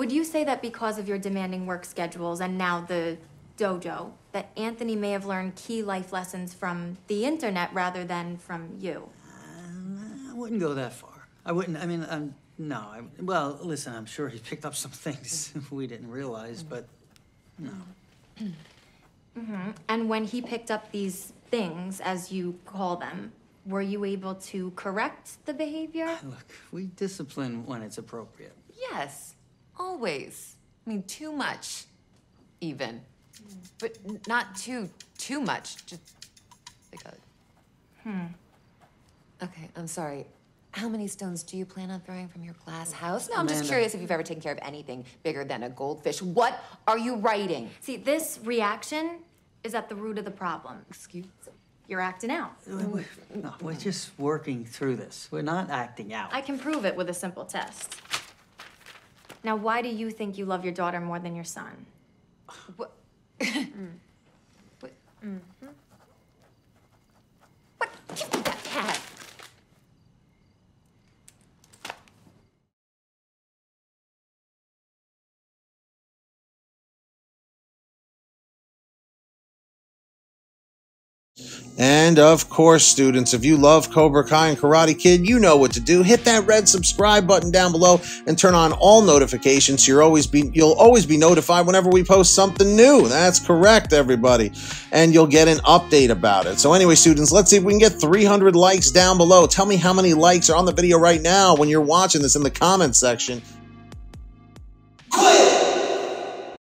Would you say that because of your demanding work schedules and now the dojo, that Anthony may have learned key life lessons from the internet rather than from you? I wouldn't go that far. I wouldn't, I mean, no. Well, listen, I'm sure he picked up some things we didn't realize, but no. Mm-hmm. And when he picked up these things, as you call them, were you able to correct the behavior? Look, we discipline when it's appropriate. Yes, always. I mean, too much, even. But not too much, just like a... Okay, I'm sorry. How many stones do you plan on throwing from your glass house? No, I'm just curious if you've ever taken care of anything bigger than a goldfish. What are you writing? See, this reaction is at the root of the problem. Excuse me? You're acting out. No, we're just working through this. We're not acting out. I can prove it with a simple test. Now, why do you think you love your daughter more than your son? What? What? What? Give me that cat. And of course, students, if you love Cobra Kai and Karate Kid, you know what to do. Hit that red subscribe button down below and turn on all notifications so you'll always be notified whenever we post something new. That's correct, everybody. And you'll get an update about it. So anyway, students, let's see if we can get 300 likes down below. Tell me how many likes are on the video right now when you're watching this in the comments section.